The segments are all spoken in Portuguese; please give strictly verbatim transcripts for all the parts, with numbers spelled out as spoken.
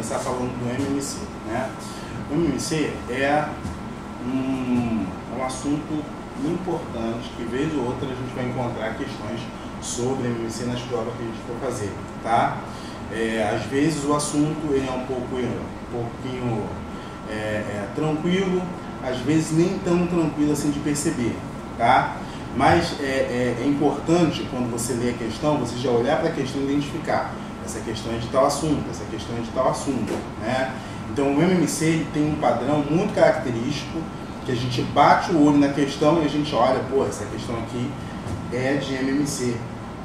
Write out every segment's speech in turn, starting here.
começar falando do M M C, né? O M M C é um, um assunto importante que, vez ou outra, a gente vai encontrar questões sobre M M C nas provas que a gente for fazer, tá? É, às vezes o assunto ele é um pouco, um pouquinho é, é, tranquilo, às vezes nem tão tranquilo assim de perceber, tá? Mas é, é, é importante, quando você lê a questão, você já olhar para a questão e identificar essa questão é de tal assunto, essa questão é de tal assunto, né? Então o M M C ele tem um padrão muito característico, que a gente bate o olho na questão e a gente olha, pô, essa questão aqui é de M M C,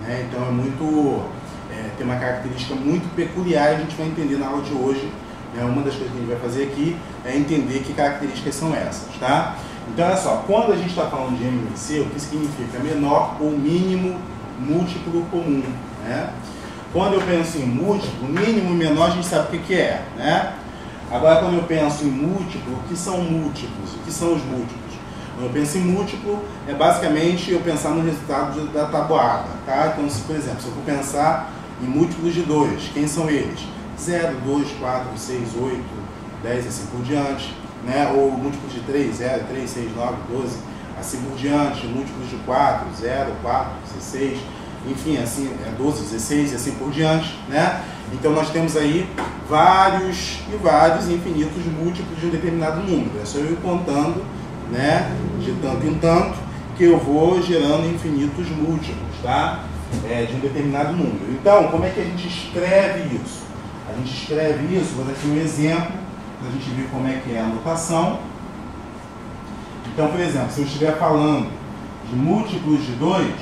né? Então é muito, é, tem uma característica muito peculiar e a gente vai entender na aula de hoje, né? Uma das coisas que a gente vai fazer aqui é entender que características são essas, tá? Então olha só, quando a gente está falando de M M C, o que significa menor ou mínimo múltiplo comum, né? Quando eu penso em múltiplo, mínimo e menor, a gente sabe o que, que é, né? Agora, quando eu penso em múltiplo, o que são múltiplos? O que são os múltiplos? Quando eu penso em múltiplo, é basicamente eu pensar no resultado da tabuada, tá? Então, se, por exemplo, se eu for pensar em múltiplos de dois, quem são eles? zero, dois, quatro, seis, oito, dez, assim por diante, né? Ou múltiplos de três, zero, três, seis, nove, doze, assim por diante, múltiplos de quatro, zero, quatro, dezesseis... enfim, assim, é doze, dezesseis e assim por diante, né? Então nós temos aí vários e vários infinitos múltiplos de um determinado número. É só eu ir contando, né, de tanto em tanto, que eu vou gerando infinitos múltiplos, tá? É, de um determinado número. Então, como é que a gente escreve isso? A gente escreve isso, vou dar aqui um exemplo, para a gente ver como é que é a notação. Então, por exemplo, se eu estiver falando de múltiplos de dois,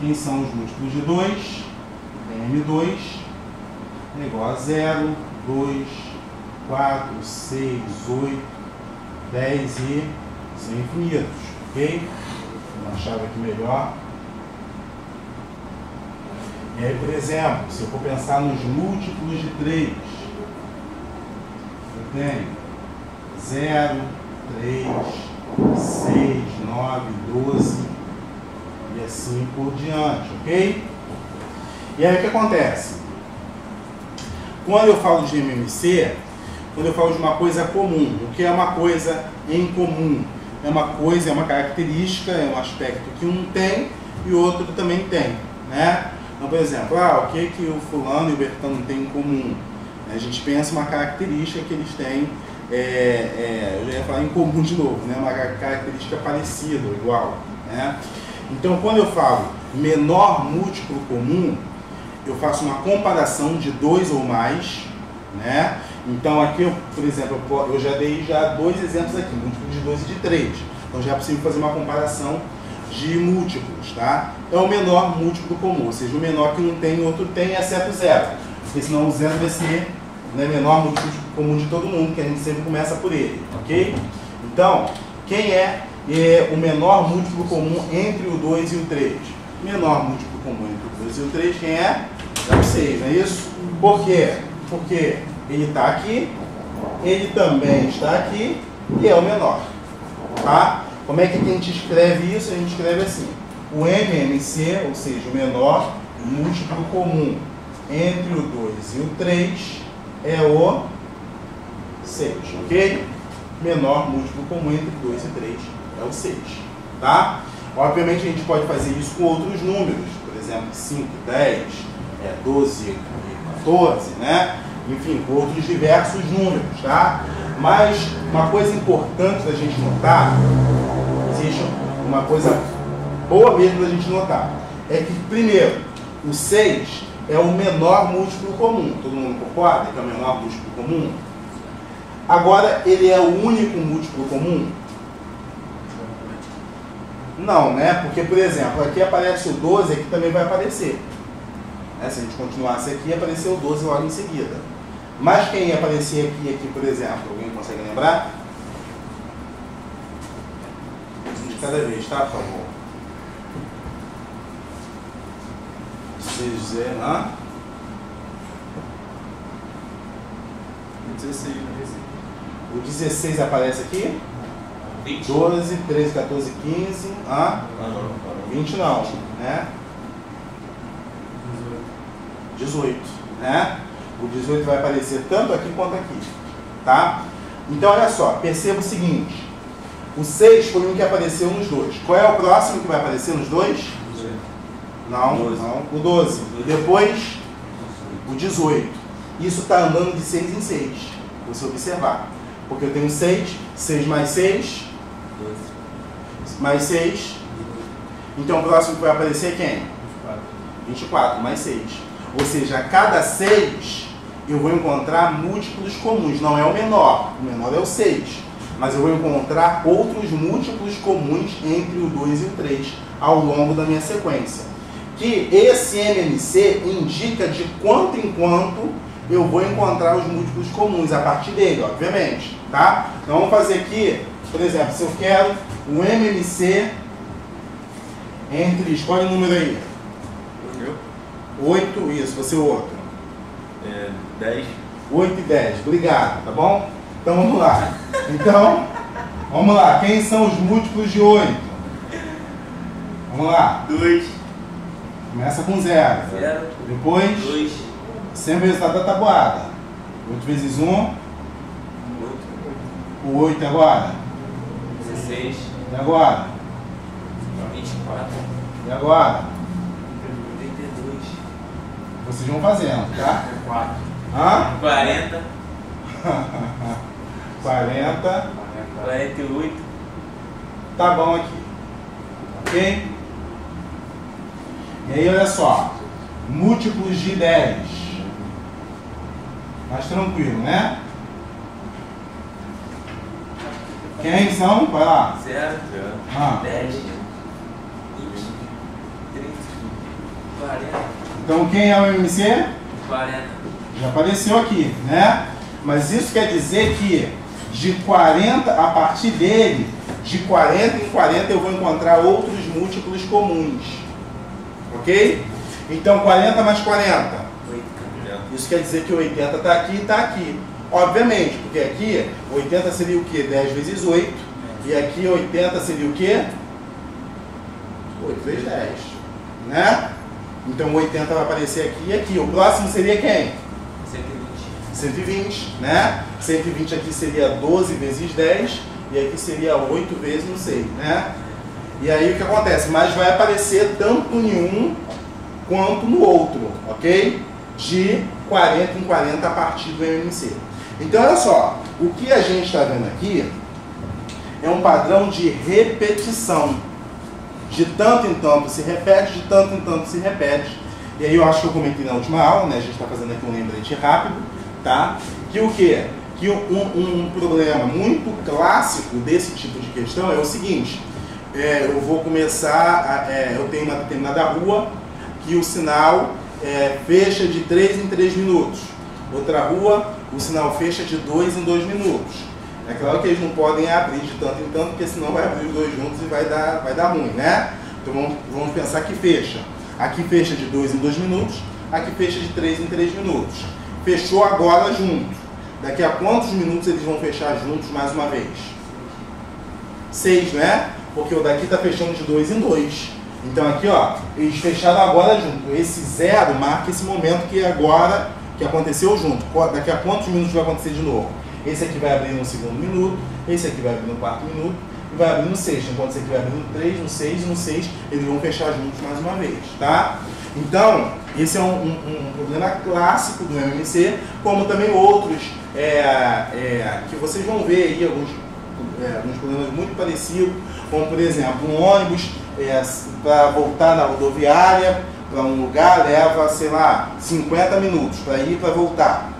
quem são os múltiplos de dois? M dois é igual a zero, dois, quatro, seis, oito, dez e são infinitos, ok? Uma chave aqui melhor. E aí, por exemplo, se eu for pensar nos múltiplos de três, eu tenho zero, três, seis, nove, doze, e assim por diante, ok? E aí o que acontece? Quando eu falo de M M C, quando eu falo de uma coisa comum, o que é uma coisa em comum? É uma coisa, é uma característica, é um aspecto que um tem e o outro também tem, né? Então, por exemplo, ah, o que, que o fulano e o Bertano têm em comum? A gente pensa uma característica que eles têm, é, é, eu já ia falar em comum de novo, né? Uma característica parecida, igual, né? Então, quando eu falo menor múltiplo comum, eu faço uma comparação de dois ou mais, né? Então, aqui, eu, por exemplo, eu já dei já dois exemplos aqui, múltiplo de dois e de três. Então, já é possível fazer uma comparação de múltiplos, tá? É o menor múltiplo comum, ou seja, o menor que um tem, o outro tem, exceto o zero. Porque senão o zero vai ser, né, menor múltiplo comum de todo mundo, que a gente sempre começa por ele, ok? Então, quem é... é o menor múltiplo comum entre o dois e o três. Menor múltiplo comum entre o dois e o três, quem é? É o seis, não é isso? Por quê? Porque ele está aqui, ele também está aqui e é o menor, tá? Como é que a gente escreve isso? A gente escreve assim: o M M C, ou seja, o menor múltiplo comum entre o dois e o três é o seis, ok? Menor múltiplo comum entre dois e três é o seis, tá? Obviamente a gente pode fazer isso com outros números, por exemplo, cinco, dez, doze e quatorze, né? Enfim, com outros diversos números, tá? Mas uma coisa importante da gente notar, existe uma coisa boa mesmo da gente notar, é que, primeiro, o seis é o menor múltiplo comum. Todo mundo concorda que é o menor múltiplo comum? Agora, ele é o único múltiplo comum? Não, né? Porque, por exemplo, aqui aparece o doze, aqui também vai aparecer. Né? Se a gente continuasse aqui, apareceu o doze logo em seguida. Mas quem ia aparecer aqui e aqui, por exemplo, alguém consegue lembrar? Um de cada vez, tá, por favor? dezesseis. O dezesseis aparece aqui? doze, treze, quatorze, quinze, ah, vinte não, né? dezoito, né? O dezoito vai aparecer tanto aqui quanto aqui, tá? Então, olha só, perceba o seguinte. O seis foi um que apareceu nos dois. Qual é o próximo que vai aparecer nos dois? doze. Não, doze. Não. O doze. E depois, o dezoito. Isso está andando de seis em seis. Você observar. Porque eu tenho seis, seis mais seis, doze. Mais seis. Então, o próximo que vai aparecer é quem? vinte e quatro. vinte e quatro, mais seis. Ou seja, a cada seis, eu vou encontrar múltiplos comuns. Não é o menor. O menor é o seis. Mas eu vou encontrar outros múltiplos comuns entre o dois e o três ao longo da minha sequência. Que esse M M C indica de quanto em quanto eu vou encontrar os múltiplos comuns a partir dele, obviamente. Tá? Então vamos fazer aqui, por exemplo, se eu quero um M M C entre... Escolhe o número aí. oito, isso, você outro. É, dez. oito e dez, obrigado, tá bom? Então vamos lá. Então, vamos lá. Quem são os múltiplos de oito? Vamos lá. dois. Começa com zero. zero. Depois, dois. Sempre o resultado da tabuada. oito vezes um. oito. O oito agora? dezesseis. E agora? vinte e quatro. E agora? trinta e dois. Vocês vão fazendo, tá? quatro. Hã? quarenta. quarenta, quarenta e oito. Tá bom aqui. Ok? E aí, olha só. Múltiplos de dez. Mais tranquilo, né? Quem são? Vai lá. zero, ah. dez, vinte, trinta, quarenta. Então, quem é o M M C? quarenta. Já apareceu aqui, né? Mas isso quer dizer que de quarenta, a partir dele, de quarenta em quarenta eu vou encontrar outros múltiplos comuns. Ok? Então quarenta mais quarenta? oitenta. Isso quer dizer que oitenta está aqui e está aqui. Obviamente, porque aqui oitenta seria o quê? dez vezes oito. E aqui oitenta seria o quê? oito vezes dez. Né? Então oitenta vai aparecer aqui e aqui. O próximo seria quem? cento e vinte, né? cento e vinte aqui seria doze vezes dez e aqui seria oito vezes não sei, né? E aí o que acontece? Mas vai aparecer tanto em um quanto no outro, ok? De quarenta em quarenta a partir do M M C. Então, olha só, o que a gente está vendo aqui é um padrão de repetição. De tanto em tanto se repete, de tanto em tanto se repete. E aí eu acho que eu comentei na última aula, né? A gente está fazendo aqui um lembrete rápido. Tá? Que o quê? Que um, um problema muito clássico desse tipo de questão é o seguinte, é, eu vou começar, a, é, eu tenho uma determinada rua que o sinal é, fecha de três em três minutos, outra rua o sinal fecha de dois em dois minutos. É claro que eles não podem abrir de tanto em tanto, porque senão vai abrir os dois juntos e vai dar, vai dar ruim, né? Então vamos, vamos pensar que fecha. Aqui fecha de dois em dois minutos, aqui fecha de três em três minutos. Fechou agora junto. Daqui a quantos minutos eles vão fechar juntos mais uma vez? seis, né? Porque o daqui está fechando de dois em dois. Então aqui, ó, eles fecharam agora junto. Esse zero marca esse momento que agora que aconteceu junto. Daqui a quantos minutos vai acontecer de novo? Esse aqui vai abrir no segundo minuto, esse aqui vai abrir no quarto minuto e vai abrir no sexto. Enquanto esse aqui vai abrir no três, no seis e no seis, eles vão fechar juntos mais uma vez, tá? Então, esse é um, um, um problema clássico do M M C, como também outros é, é, que vocês vão ver aí, alguns, é, alguns problemas muito parecidos, como por exemplo, um ônibus é, para voltar na rodoviária para um lugar leva, sei lá, cinquenta minutos para ir e para voltar,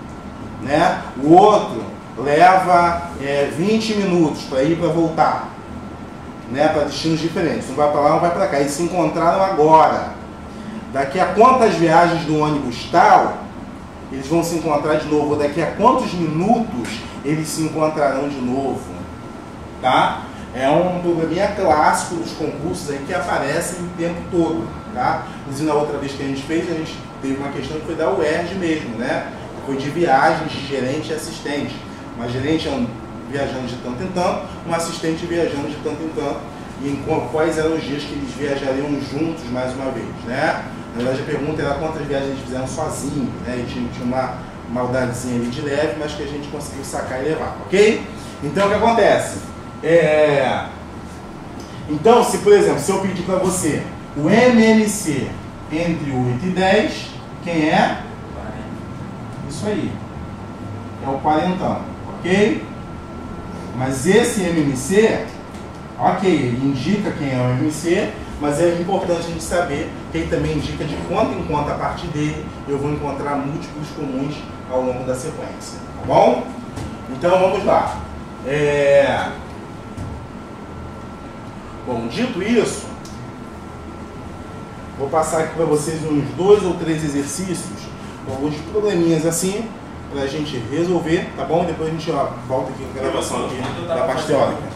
né? O outro leva é, vinte minutos para ir e para voltar, né? Para destinos diferentes, um vai para lá, um vai para cá, eles se encontraram agora. Daqui a quantas viagens do ônibus tal, eles vão se encontrar de novo. Daqui a quantos minutos eles se encontrarão de novo. Tá? É um probleminha clássico dos concursos aí que aparece o tempo todo. Tá? Inclusive, na outra vez que a gente fez, a gente teve uma questão que foi da U E R J mesmo, né? Foi de viagens de gerente e assistente. Uma gerente viajando de tanto em tanto, um assistente viajando de tanto em tanto. e em quais eram os dias que eles viajariam juntos mais uma vez, né? Na verdade, a pergunta era quantas viagens eles fizeram sozinhos, né? E tinha, tinha uma maldadezinha ali de leve, mas que a gente conseguiu sacar e levar, ok? Então, o que acontece? É... Então, se, por exemplo, se eu pedir para você o M M C entre oito e dez, quem é? Isso aí. É o quarentão, ok? Mas esse M M C, ok, ele indica quem é o M M C, mas é importante a gente saber que ele também indica de quanto em quanto a partir dele eu vou encontrar múltiplos comuns ao longo da sequência, tá bom? Então vamos lá. É... Bom, dito isso, vou passar aqui para vocês uns dois ou três exercícios, alguns probleminhas assim, para a gente resolver, tá bom? Depois a gente ó, volta aqui com a gravação aqui da parte teórica.